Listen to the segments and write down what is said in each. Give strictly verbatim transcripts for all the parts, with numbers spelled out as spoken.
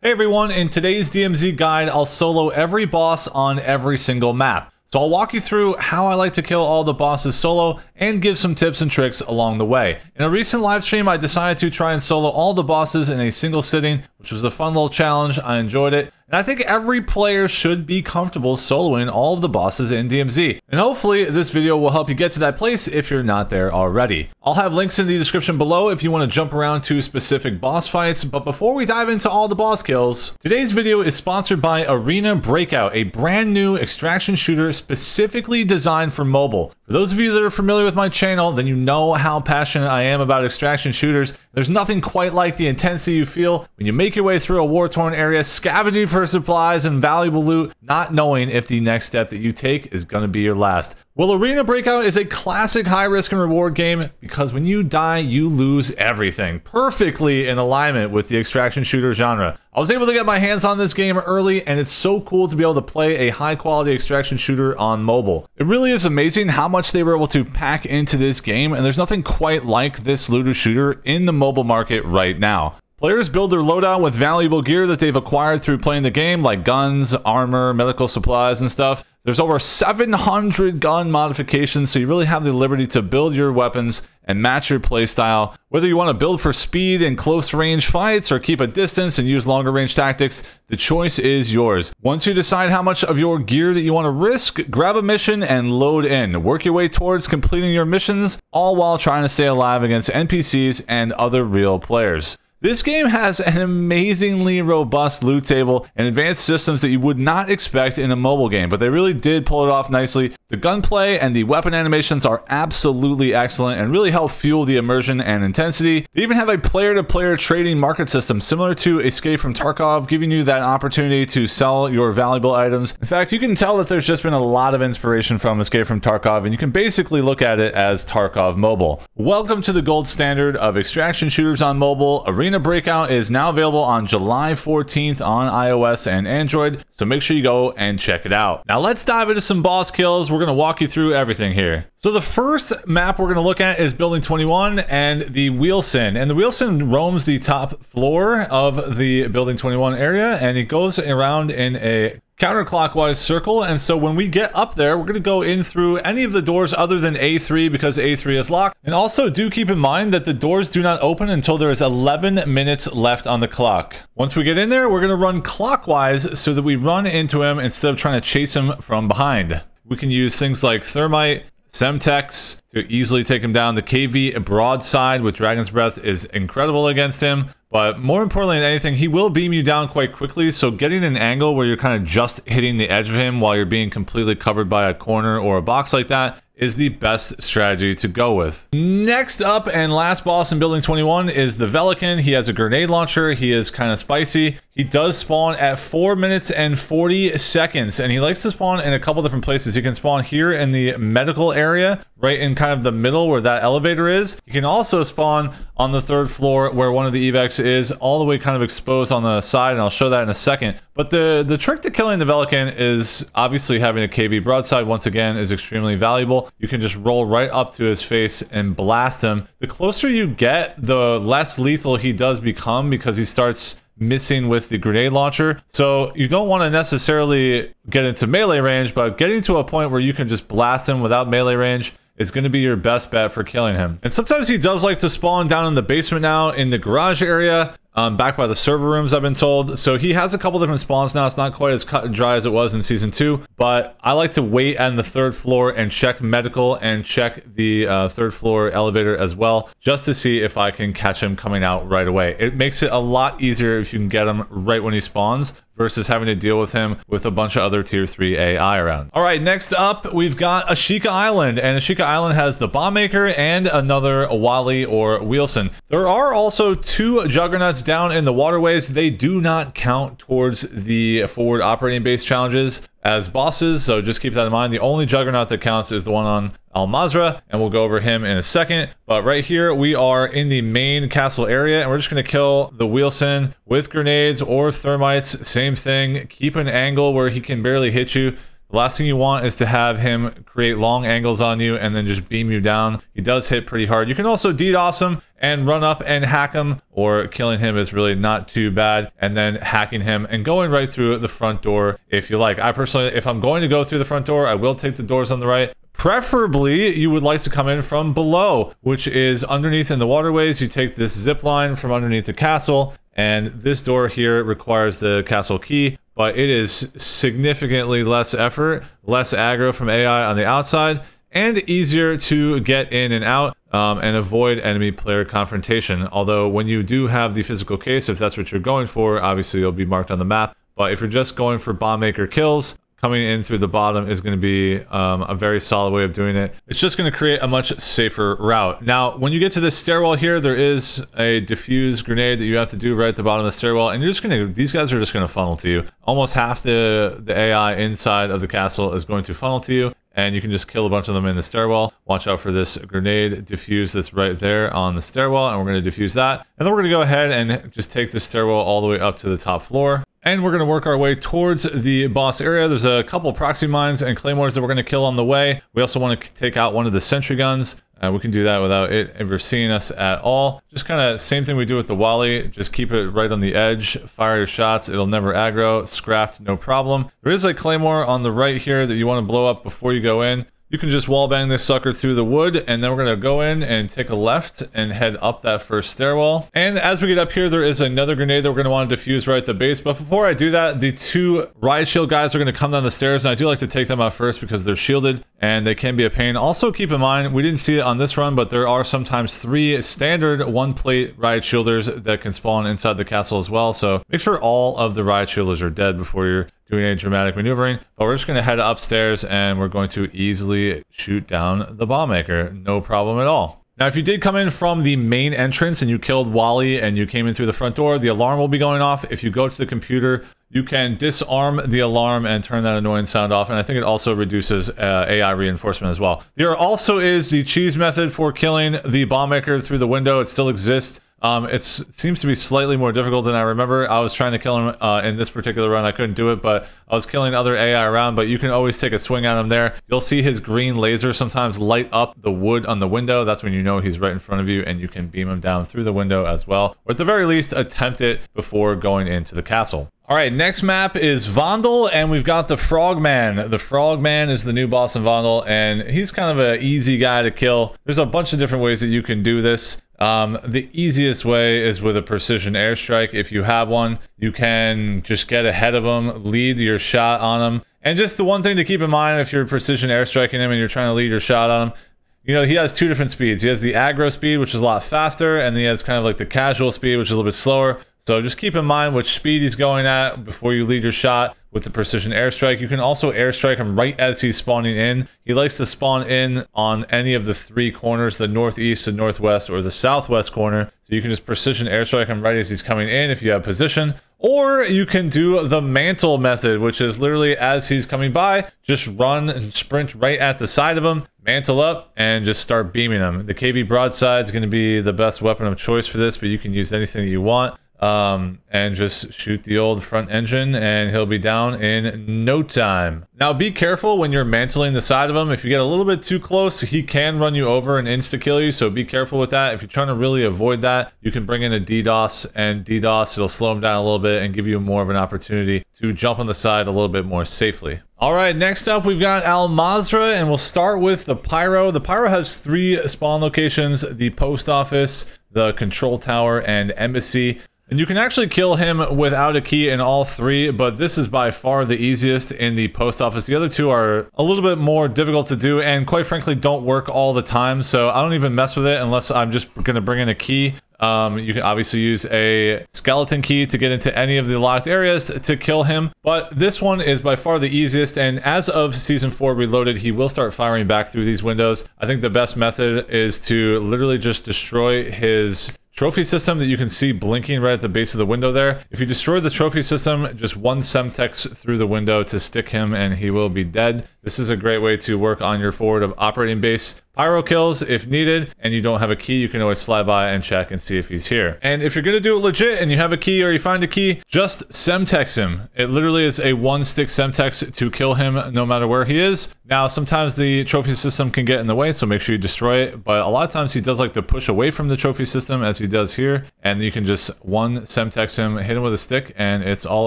Hey everyone, in today's D M Z guide, I'll solo every boss on every single map. So I'll walk you through how I like to kill all the bosses solo and give some tips and tricks along the way. In a recent live stream, I decided to try and solo all the bosses in a single sitting, which was a fun little challenge. I enjoyed it. And I think every player should be comfortable soloing all of the bosses in D M Z. And hopefully this video will help you get to that place if you're not there already. I'll have links in the description below if you want to jump around to specific boss fights. But before we dive into all the boss kills, today's video is sponsored by Arena Breakout, a brand new extraction shooter specifically designed for mobile. For those of you that are familiar with my channel, then you know how passionate I am about extraction shooters. There's nothing quite like the intensity you feel when you make your way through a war-torn area, scavenging for supplies and valuable loot, not knowing if the next step that you take is going to be your last. Well, Arena Breakout is a classic high risk and reward game because when you die, you lose everything. Perfectly in alignment with the extraction shooter genre. I was able to get my hands on this game early, and it's so cool to be able to play a high quality extraction shooter on mobile. It really is amazing how much they were able to pack into this game, and there's nothing quite like this looter shooter in the mobile market right now. Players build their loadout with valuable gear that they've acquired through playing the game, like guns, armor, medical supplies, and stuff. There's over seven hundred gun modifications, so you really have the liberty to build your weapons and match your playstyle. Whether you want to build for speed and close range fights or keep a distance and use longer range tactics, the choice is yours. Once you decide how much of your gear that you want to risk, grab a mission and load in. Work your way towards completing your missions, all while trying to stay alive against N P Cs and other real players. This game has an amazingly robust loot table and advanced systems that you would not expect in a mobile game, but they really did pull it off nicely. The gunplay and the weapon animations are absolutely excellent and really help fuel the immersion and intensity. They even have a player-to-player trading market system similar to Escape from Tarkov, giving you that opportunity to sell your valuable items. In fact, you can tell that there's just been a lot of inspiration from Escape from Tarkov, and you can basically look at it as Tarkov Mobile. Welcome to the gold standard of extraction shooters on mobile. Arena Breakout is now available on July fourteenth on iOS and Android, so make sure you go and check it out. Now let's dive into some boss kills. We're We're going to walk you through everything here. So the first map we're going to look at is Building twenty-one and the Wheelson. And the Wheelson roams the top floor of the Building twenty-one area, and it goes around in a counterclockwise circle. And so when we get up there, we're going to go in through any of the doors other than A three, because A three is locked. And also do keep in mind that the doors do not open until there is eleven minutes left on the clock. Once we get in there, we're going to run clockwise so that we run into him instead of trying to chase him from behind. We can use things like Thermite, Semtex to easily take him down. The K V broadside with Dragon's Breath is incredible against him. But more importantly than anything, he will beam you down quite quickly. So getting an angle where you're kind of just hitting the edge of him while you're being completely covered by a corner or a box like that is the best strategy to go with. Next up and last boss in Building twenty-one is the Veliken. He has a grenade launcher. He is kind of spicy. He does spawn at four minutes and forty seconds, and he likes to spawn in a couple different places. He can spawn here in the medical area, right in kind of the middle where that elevator is. He can also spawn on the third floor where one of the evacs is, all the way kind of exposed on the side, and I'll show that in a second. But the, the trick to killing the Veliken is obviously having a K V broadside. Once again, is extremely valuable. You can just roll right up to his face and blast him. The closer you get, the less lethal he does become, because he starts missing with the grenade launcher. So you don't want to necessarily get into melee range, but getting to a point where you can just blast him without melee range is going to be your best bet for killing him. And sometimes he does like to spawn down in the basement now, in the garage area, um, back by the server rooms, I've been told. So he has a couple different spawns now. It's not quite as cut and dry as it was in season two, but I like to wait on the third floor and check medical and check the uh, third floor elevator as well, just to see if I can catch him coming out right away. It makes it a lot easier if you can get him right when he spawns, versus having to deal with him with a bunch of other tier three A I around. All right, next up, we've got Ashika Island. And Ashika Island has the Bomb Maker and another Wally or Wheelson. There are also two Juggernauts down in the waterways. They do not count towards the forward operating base challenges as bosses, so just keep that in mind. The only Juggernaut that counts is the one on Al Mazrah, and we'll go over him in a second. But right here, we are in the main castle area, and we're just going to kill the Wheelson with grenades or Thermites. Same thing. Keep an angle where he can barely hit you. The last thing you want is to have him create long angles on you and then just beam you down. He does hit pretty hard. You can also DDoS him and run up and hack him, or killing him is really not too bad, and then hacking him and going right through the front door if you like. I personally, if I'm going to go through the front door, I will take the doors on the right. Preferably, you would like to come in from below, which is underneath in the waterways. You take this zip line from underneath the castle, and this door here requires the castle key, but it is significantly less effort, less aggro from A I on the outside, and easier to get in and out um, and avoid enemy player confrontation. Although when you do have the physical case, if that's what you're going for, obviously it'll be marked on the map. But if you're just going for bomb maker kills, coming in through the bottom is going to be um, a very solid way of doing it. It's just going to create a much safer route. Now, when you get to this stairwell here, there is a diffuse grenade that you have to do right at the bottom of the stairwell, and you're just going to, these guys are just going to funnel to you. Almost half the, the A I inside of the castle is going to funnel to you, and you can just kill a bunch of them in the stairwell. Watch out for this grenade diffuse that's right there on the stairwell, and we're going to diffuse that. And then we're going to go ahead and just take the stairwell all the way up to the top floor. And we're going to work our way towards the boss area. There's a couple proxy mines and claymores that we're going to kill on the way. We also want to take out one of the sentry guns. Uh, we can do that without it ever seeing us at all. Just kind of same thing we do with the Wally. Just keep it right on the edge. Fire your shots. It'll never aggro. Scrapped, no problem. There is a claymore on the right here that you want to blow up before you go in. You can just wallbang this sucker through the wood, and then we're going to go in and take a left and head up that first stairwell. And as we get up here, there is another grenade that we're going to want to defuse right at the base. But before I do that, the two riot shield guys are going to come down the stairs, and I do like to take them out first because they're shielded and they can be a pain. Also, keep in mind, we didn't see it on this run, but there are sometimes three standard one-plate riot shielders that can spawn inside the castle as well. So make sure all of the riot shielders are dead before you're doing any dramatic maneuvering, but we're just going to head upstairs and we're going to easily shoot down the bomb maker. No problem at all. Now, if you did come in from the main entrance and you killed Wally and you came in through the front door, the alarm will be going off. If you go to the computer, you can disarm the alarm and turn that annoying sound off. And I think it also reduces uh, A I reinforcement as well. There also is the cheese method for killing the bomb maker through the window. It still exists. Um, it's, it seems to be slightly more difficult than I remember. I was trying to kill him uh, in this particular run. I couldn't do it, but I was killing other A I around, but you can always take a swing at him there. You'll see his green laser sometimes light up the wood on the window. That's when you know he's right in front of you, and you can beam him down through the window as well. Or at the very least, attempt it before going into the castle. All right, next map is Vondel, and we've got the Frogman. The Frogman is the new boss in Vondel, and he's kind of an easy guy to kill. There's a bunch of different ways that you can do this. Um, the easiest way is with a precision airstrike. If you have one, you can just get ahead of him, lead your shot on him. And just the one thing to keep in mind if you're precision airstriking him and you're trying to lead your shot on him, you know, he has two different speeds. He has the aggro speed, which is a lot faster, and he has kind of like the casual speed, which is a little bit slower. So just keep in mind which speed he's going at before you lead your shot with the precision airstrike. You can also airstrike him right as he's spawning in. He likes to spawn in on any of the three corners, the northeast, the northwest, or the southwest corner. So you can just precision airstrike him right as he's coming in if you have position. Or you can do the mantle method, which is literally as he's coming by, just run and sprint right at the side of him, mantle up, and just start beaming him. The K V broadside is going to be the best weapon of choice for this, but you can use anything that you want. Um, and just shoot the old front engine and he'll be down in no time. Now be careful when you're mantling the side of him. If you get a little bit too close, he can run you over and insta-kill you, so be careful with that. If you're trying to really avoid that, you can bring in a DDoS, and DDoS, it'll slow him down a little bit and give you more of an opportunity to jump on the side a little bit more safely. All right, next up, we've got Al Mazrah, and we'll start with the Pyro. The Pyro has three spawn locations: the post office, the control tower, and embassy. And you can actually kill him without a key in all three, but this is by far the easiest in the post office. The other two are a little bit more difficult to do and quite frankly don't work all the time, so I don't even mess with it unless I'm just going to bring in a key. Um, you can obviously use a skeleton key to get into any of the locked areas to kill him, but this one is by far the easiest, and as of Season four Reloaded, he will start firing back through these windows. I think the best method is to literally just destroy his trophy system that you can see blinking right at the base of the window there. If you destroy the trophy system, just one Semtex through the window to stick him and he will be dead. This is a great way to work on your forward of operating base. Pyro kills if needed, and you don't have a key, you can always fly by and check and see if he's here. And if you're gonna do it legit and you have a key or you find a key, just semtex him. It literally is a one stick semtex to kill him no matter where he is. Now, sometimes the trophy system can get in the way, so make sure you destroy it, but a lot of times he does like to push away from the trophy system as he does here, and you can just one semtex him, hit him with a stick, and it's all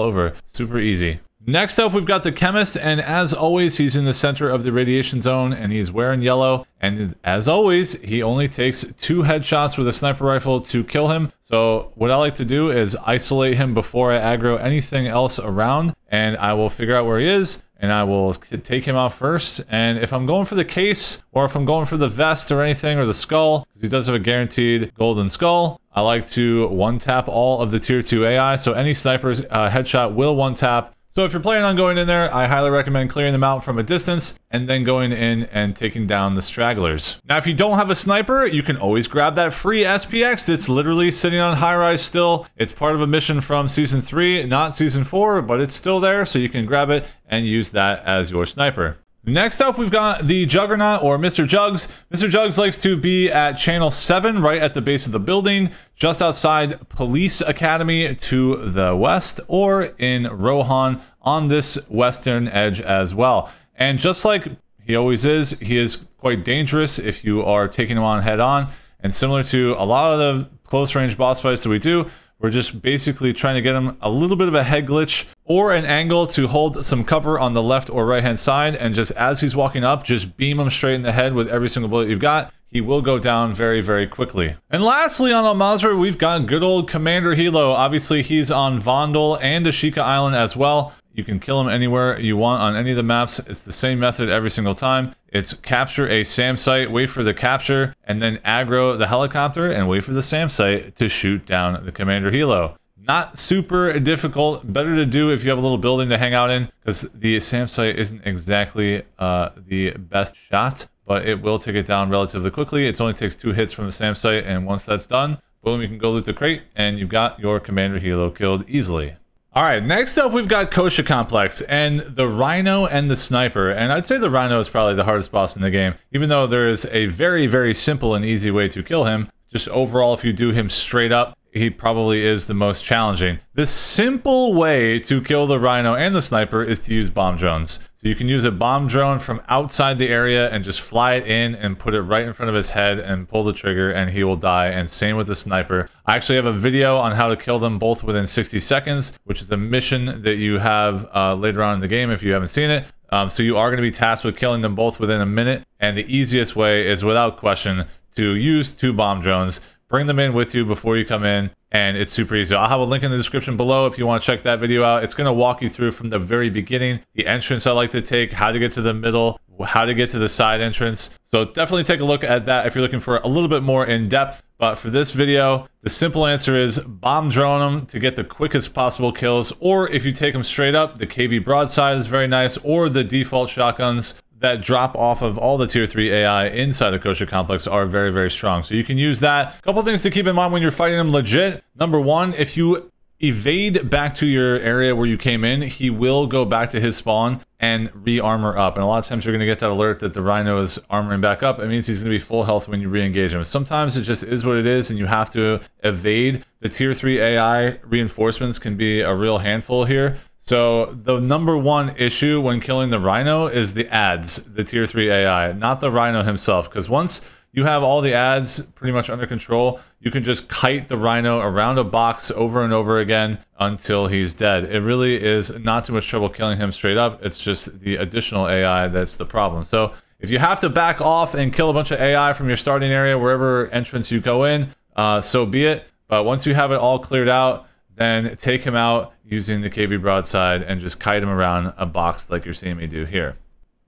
over. Super easy. Next up, we've got the Chemist, and as always, he's in the center of the radiation zone, and he's wearing yellow. And as always, he only takes two headshots with a sniper rifle to kill him. So what I like to do is isolate him before I aggro anything else around, and I will figure out where he is, and I will take him out first. And if I'm going for the case, or if I'm going for the vest or anything, or the skull, because he does have a guaranteed golden skull, I like to one-tap all of the tier two A I, so any sniper's uh, headshot will one-tap. So if you're planning on going in there, I highly recommend clearing them out from a distance and then going in and taking down the stragglers. Now, if you don't have a sniper, you can always grab that free S P X that's literally sitting on high rise still. It's part of a mission from season three, not season four, but it's still there. So you can grab it and use that as your sniper. Next up, we've got the Juggernaut, or Mister Jugs. Mister Jugs likes to be at channel seven, right at the base of the building, just outside Police Academy to the west, or in Rohan on this western edge as well. And just like he always is, he is quite dangerous if you are taking him on head on. And similar to a lot of the close range boss fights that we do, we're just basically trying to get him a little bit of a head glitch or an angle to hold some cover on the left or right hand side, and just as he's walking up, just beam him straight in the head with every single bullet you've got. He will go down very, very quickly. And lastly, on Al Mazrah, we've got good old Commander Helo. Obviously, he's on Vondel and Ashika Island as well. You can kill him anywhere you want on any of the maps. It's the same method every single time. It's capture a SAM site, wait for the capture, and then aggro the helicopter and wait for the SAM site to shoot down the Commander Helo. Not super difficult, better to do if you have a little building to hang out in, because the SAM site isn't exactly uh, the best shot, but it will take it down relatively quickly. It only takes two hits from the SAM site, and once that's done, boom, you can go loot the crate, and you've got your Commander Helo killed easily. All right, next up, we've got Koschei Complex, and the Rhino and the Sniper. And I'd say the Rhino is probably the hardest boss in the game, even though there is a very, very simple and easy way to kill him. Just overall, if you do him straight up, he probably is the most challenging. The simple way to kill the Rhino and the Sniper is to use bomb drones. So you can use a bomb drone from outside the area and just fly it in and put it right in front of his head and pull the trigger and he will die. And same with the Sniper. I actually have a video on how to kill them both within sixty seconds, which is a mission that you have uh, later on in the game if you haven't seen it. Um, so you are going to be tasked with killing them both within a minute. And the easiest way is, without question, to use two bomb drones. Bring them in with you before you come in, and it's super easy. I'll have a link in the description below if you want to check that video out. It's going to walk you through from the very beginning, the entrance I like to take, how to get to the middle, how to get to the side entrance. So definitely take a look at that if you're looking for a little bit more in depth. But for this video, the simple answer is bomb drone them to get the quickest possible kills. Or if you take them straight up, the K V broadside is very nice, or the default shotguns that drop off of all the tier three A I inside of Koschei Complex are very, very strong. So you can use that. A couple of things to keep in mind when you're fighting him legit. Number one, if you evade back to your area where you came in, he will go back to his spawn and re-armor up. And a lot of times you're gonna get that alert that the Rhino is armoring back up. It means he's gonna be full health when you re-engage him. Sometimes it just is what it is and you have to evade. The tier three A I reinforcements can be a real handful here. So the number one issue when killing the Rhino is the ads, the tier three A I, not the Rhino himself. Because once you have all the ads pretty much under control, you can just kite the Rhino around a box over and over again until he's dead. It really is not too much trouble killing him straight up. It's just the additional A I that's the problem. So if you have to back off and kill a bunch of A I from your starting area, wherever entrance you go in, uh, so be it. But once you have it all cleared out, then take him out using the K V broadside and just kite him around a box like you're seeing me do here.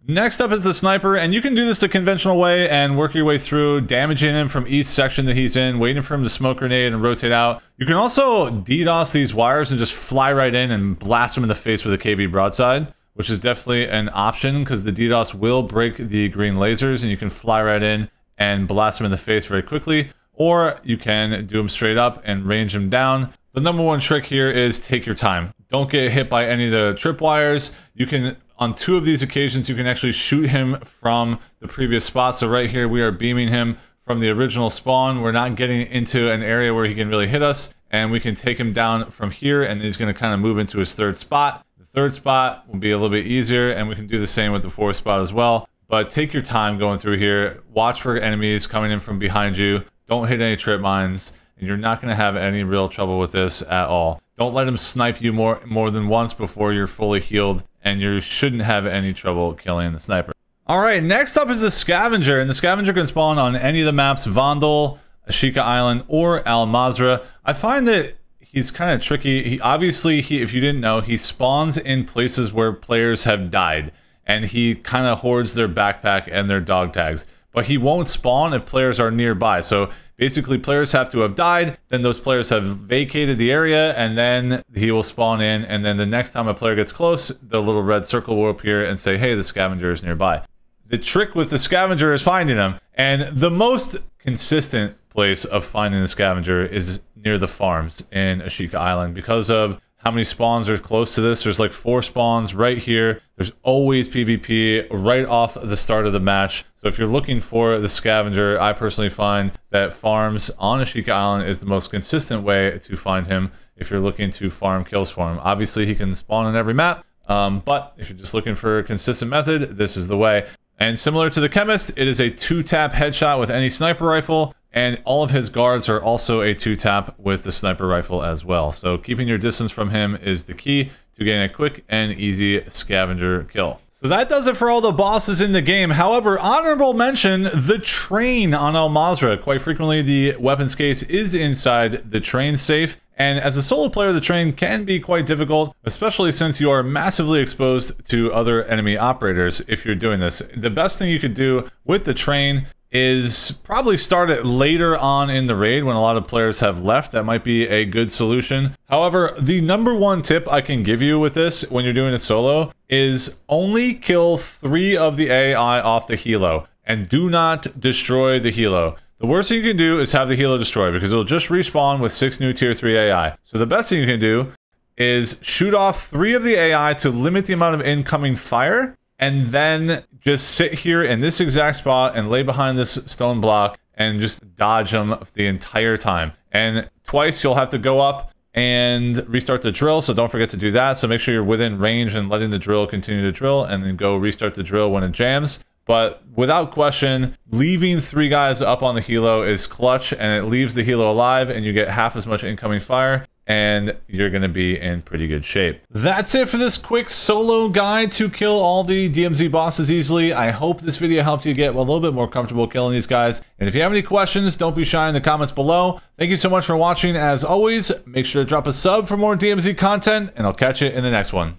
Next up is the Sniper, and you can do this the conventional way and work your way through, damaging him from each section that he's in, waiting for him to smoke grenade and rotate out. You can also DDoS these wires and just fly right in and blast him in the face with a K V broadside, which is definitely an option because the DDoS will break the green lasers and you can fly right in and blast him in the face very quickly. Or you can do him straight up and range him down. The number one trick here is take your time. Don't get hit by any of the tripwires. You can On two of these occasions, you can actually shoot him from the previous spot. So right here, we are beaming him from the original spawn. We're not getting into an area where he can really hit us, and we can take him down from here, and he's going to kind of move into his third spot. The third spot will be a little bit easier, and we can do the same with the fourth spot as well. But take your time going through here. Watch for enemies coming in from behind you. Don't hit any trip mines, and you're not going to have any real trouble with this at all. Don't let him snipe you more, more than once before you're fully healed, and you shouldn't have any trouble killing the sniper. All right, next up is the Scavenger, and the Scavenger can spawn on any of the maps, Vondel, Ashika Island, or Al Mazrah. I find that he's kind of tricky. He obviously, he, if you didn't know, he spawns in places where players have died, and he kind of hoards their backpack and their dog tags. But he won't spawn if players are nearby. So basically players have to have died, then those players have vacated the area, and then he will spawn in, and then the next time a player gets close, the little red circle will appear and say, hey, the Scavenger is nearby. The trick with the Scavenger is finding him, and the most consistent place of finding the Scavenger is near the farms in Ashika Island because of how many spawns are close to this. There's like four spawns right here. There's always PvP right off the start of the match. So if you're looking for the Scavenger, I personally find that farms on Ashika Island is the most consistent way to find him if you're looking to farm kills for him. Obviously, he can spawn on every map, um, but if you're just looking for a consistent method, this is the way. And similar to the Chemist, it is a two-tap headshot with any sniper rifle. And all of his guards are also a two-tap with the sniper rifle as well. So keeping your distance from him is the key to getting a quick and easy Scavenger kill. So that does it for all the bosses in the game. However, honorable mention, the train on Al Mazrah. Quite frequently, the weapons case is inside the train safe. And as a solo player, the train can be quite difficult, especially since you are massively exposed to other enemy operators if you're doing this. The best thing you could do with the train is probably start it later on in the raid when a lot of players have left. That might be a good solution. However, the number one tip I can give you with this when you're doing it solo is only kill three of the A I off the Helo and do not destroy the Helo. The worst thing you can do is have the Helo destroyed because it'll just respawn with six new tier three A I. So the best thing you can do is shoot off three of the A I to limit the amount of incoming fire, and then just sit here in this exact spot and lay behind this stone block and just dodge them the entire time. And twice you'll have to go up and restart the drill, so don't forget to do that. So make sure you're within range and letting the drill continue to drill, and then go restart the drill when it jams. But without question, leaving three guys up on the Helo is clutch, and it leaves the Helo alive, and you get half as much incoming fire, and you're going to be in pretty good shape. That's it for this quick solo guide to kill all the D M Z bosses easily. I hope this video helped you get a little bit more comfortable killing these guys. And if you have any questions, don't be shy in the comments below. Thank you so much for watching. As always, make sure to drop a sub for more D M Z content, and I'll catch you in the next one.